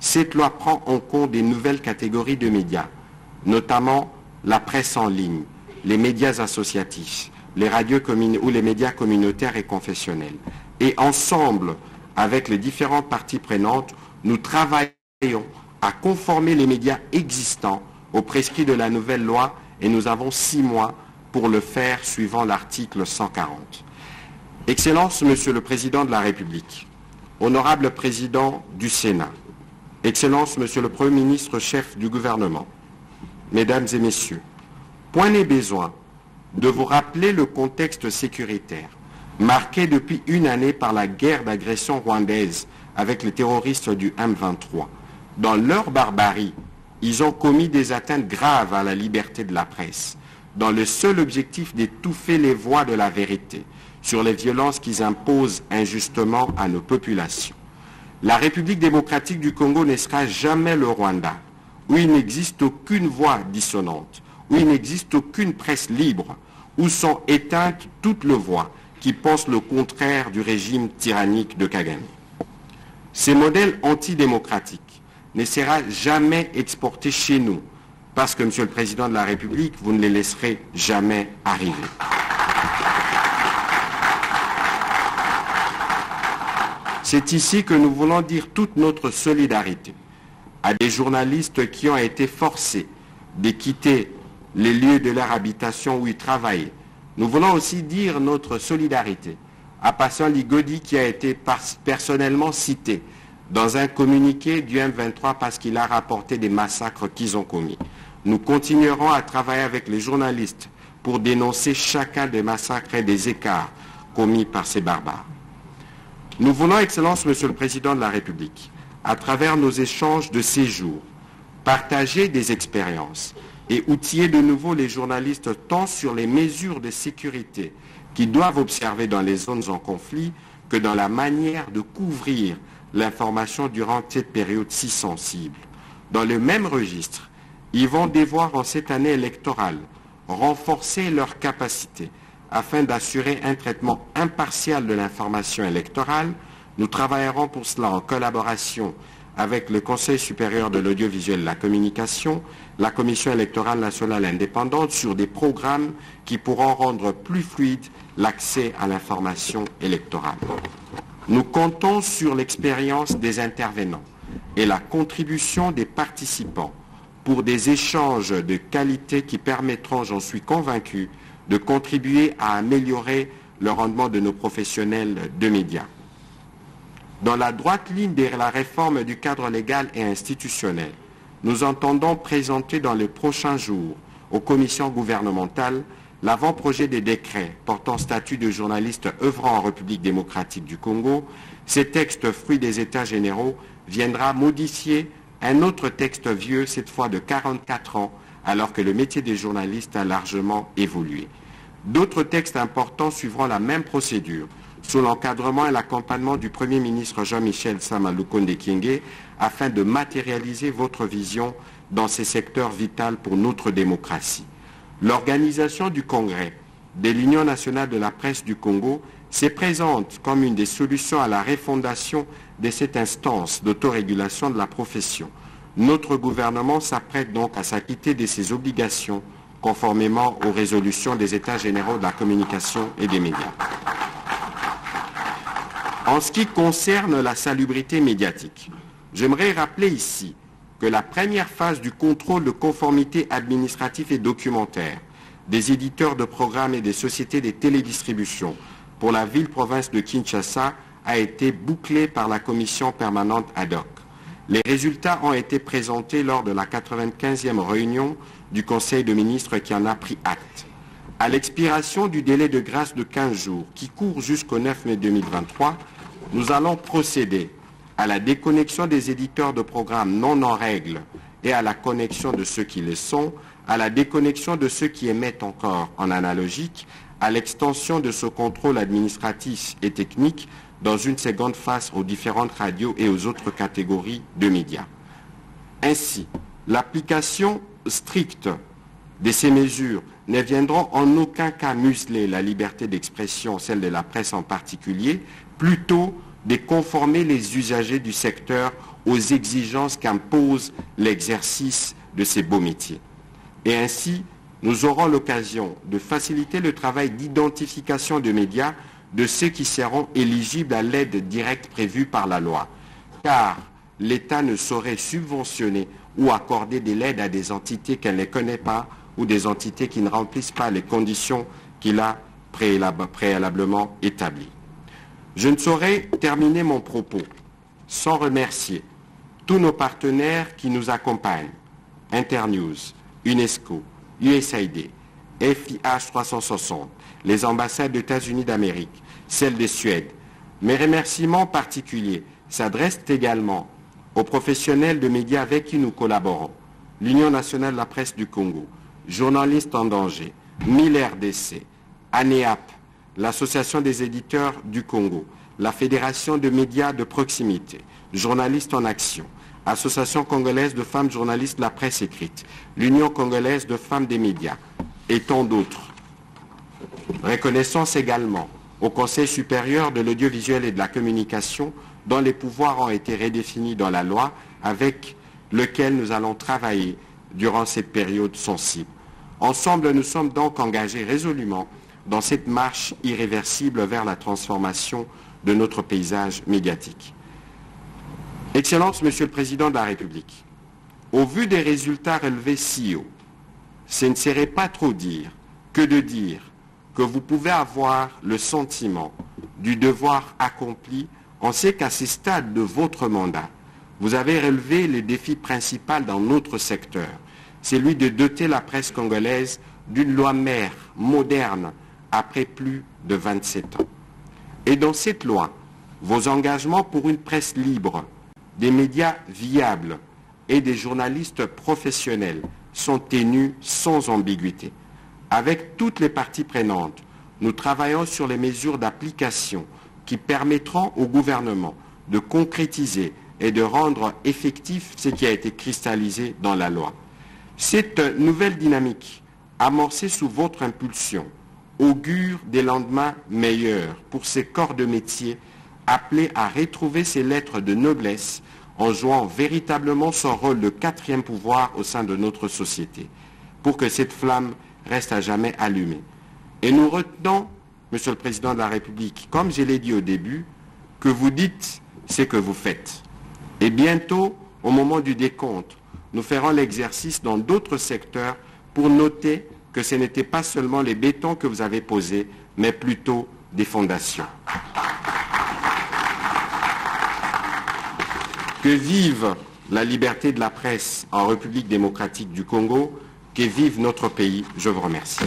cette loi prend en compte des nouvelles catégories de médias, notamment la presse en ligne, les médias associatifs, les radios ou les médias communautaires et confessionnels. Et ensemble, avec les différentes parties prenantes, nous travaillons à conformer les médias existants aux prescrits de la nouvelle loi et nous avons 6 mois pour le faire suivant l'article 140. Excellences, Monsieur le Président de la République, honorable Président du Sénat, Excellences, Monsieur le Premier ministre, chef du gouvernement, Mesdames et Messieurs, point n'est besoin de vous rappeler le contexte sécuritaire marqué depuis une année par la guerre d'agression rwandaise avec les terroristes du M23. Dans leur barbarie, ils ont commis des atteintes graves à la liberté de la presse, dans le seul objectif d'étouffer les voix de la vérité sur les violences qu'ils imposent injustement à nos populations. La République démocratique du Congo ne sera jamais le Rwanda, où il n'existe aucune voix dissonante, où il n'existe aucune presse libre, où sont éteintes toutes les voix qui pensent le contraire du régime tyrannique de Kagame. Ce modèle antidémocratique ne sera jamais exporté chez nous, parce que, Monsieur le Président de la République, vous ne les laisserez jamais arriver. C'est ici que nous voulons dire toute notre solidarité à des journalistes qui ont été forcés de quitter les lieux de leur habitation où ils travaillaient. Nous voulons aussi dire notre solidarité à Pascal Igodi qui a été personnellement cité dans un communiqué du M23 parce qu'il a rapporté des massacres qu'ils ont commis. Nous continuerons à travailler avec les journalistes pour dénoncer chacun des massacres et des écarts commis par ces barbares. Nous voulons, Excellence, Monsieur le Président de la République, à travers nos échanges de ces jours, partager des expériences et outiller de nouveau les journalistes tant sur les mesures de sécurité qu'ils doivent observer dans les zones en conflit que dans la manière de couvrir l'information durant cette période si sensible. Dans le même registre, ils vont devoir en cette année électorale renforcer leurs capacités afin d'assurer un traitement impartial de l'information électorale. Nous travaillerons pour cela en collaboration avec le Conseil supérieur de l'audiovisuel et de la communication, la Commission électorale nationale indépendante sur des programmes qui pourront rendre plus fluide l'accès à l'information électorale. Nous comptons sur l'expérience des intervenants et la contribution des participants pour des échanges de qualité qui permettront, j'en suis convaincu, de contribuer à améliorer le rendement de nos professionnels de médias. Dans la droite ligne de la réforme du cadre légal et institutionnel, nous entendons présenter dans les prochains jours aux commissions gouvernementales l'avant-projet des décrets portant statut de journaliste œuvrant en République démocratique du Congo. Ces textes, fruits des États généraux, viendra modifier un autre texte vieux, cette fois de 44 ans, alors que le métier des journalistes a largement évolué. D'autres textes importants suivront la même procédure, sous l'encadrement et l'accompagnement du Premier ministre Jean-Michel Sama Lukonde Kiengé, afin de matérialiser votre vision dans ces secteurs vitaux pour notre démocratie. L'organisation du Congrès de l'Union nationale de la presse du Congo se présente comme une des solutions à la refondation de cette instance d'autorégulation de la profession. Notre gouvernement s'apprête donc à s'acquitter de ses obligations conformément aux résolutions des États généraux de la communication et des médias. En ce qui concerne la salubrité médiatique, j'aimerais rappeler ici que la première phase du contrôle de conformité administrative et documentaire des éditeurs de programmes et des sociétés de télédistribution pour la ville-province de Kinshasa a été bouclée par la commission permanente ad hoc. Les résultats ont été présentés lors de la 95e réunion du Conseil de ministres qui en a pris acte. À l'expiration du délai de grâce de 15 jours qui court jusqu'au 9 mai 2023, nous allons procéder à la déconnexion des éditeurs de programmes non en règle et à la connexion de ceux qui le sont, à la déconnexion de ceux qui émettent encore en analogique, à l'extension de ce contrôle administratif et technique dans une seconde phase aux différentes radios et aux autres catégories de médias. Ainsi, l'application stricte de ces mesures ne viendront en aucun cas museler la liberté d'expression, celle de la presse en particulier, plutôt de conformer les usagers du secteur aux exigences qu'impose l'exercice de ces beaux métiers. Et ainsi, nous aurons l'occasion de faciliter le travail d'identification de médias de ceux qui seront éligibles à l'aide directe prévue par la loi, car l'État ne saurait subventionner ou accorder de l'aide à des entités qu'elle ne connaît pas ou des entités qui ne remplissent pas les conditions qu'il a préalablement établies. Je ne saurais terminer mon propos sans remercier tous nos partenaires qui nous accompagnent, Internews, UNESCO, USAID, FIH 360, les ambassades des États-Unis d'Amérique, celles de Suède. Mes remerciements particuliers s'adressent également aux professionnels de médias avec qui nous collaborons, l'Union nationale de la presse du Congo, Journalistes en danger, 1000 RDC, ANEAP, l'Association des éditeurs du Congo, la Fédération de médias de proximité, Journalistes en action, Association congolaise de femmes journalistes de la presse écrite, l'Union congolaise de femmes des médias et tant d'autres. Reconnaissance également au Conseil supérieur de l'audiovisuel et de la communication dont les pouvoirs ont été redéfinis dans la loi avec lequel nous allons travailler durant ces périodes sensibles. Ensemble, nous sommes donc engagés résolument dans cette marche irréversible vers la transformation de notre paysage médiatique. Excellence, Monsieur le Président de la République, au vu des résultats relevés si haut, ce ne serait pas trop dire que de dire que vous pouvez avoir le sentiment du devoir accompli On sait qu'à ce stade de votre mandat, vous avez relevé le défi principal dans notre secteur, celui de doter la presse congolaise d'une loi mère moderne après plus de 27 ans. Et dans cette loi, vos engagements pour une presse libre, des médias viables et des journalistes professionnels sont tenus sans ambiguïté. Avec toutes les parties prenantes, nous travaillons sur les mesures d'application qui permettront au gouvernement de concrétiser et de rendre effectif ce qui a été cristallisé dans la loi. Cette nouvelle dynamique, amorcée sous votre impulsion, augure des lendemains meilleurs pour ces corps de métier appelés à retrouver ses lettres de noblesse en jouant véritablement son rôle de quatrième pouvoir au sein de notre société, pour que cette flamme reste à jamais allumée. Et nous retenons, Monsieur le Président de la République, comme je l'ai dit au début, que vous dites ce que vous faites. Et bientôt, au moment du décompte, nous ferons l'exercice dans d'autres secteurs pour noter que ce n'était pas seulement les bétons que vous avez posés, mais plutôt des fondations. Que vive la liberté de la presse en République démocratique du Congo, que vive notre pays. Je vous remercie.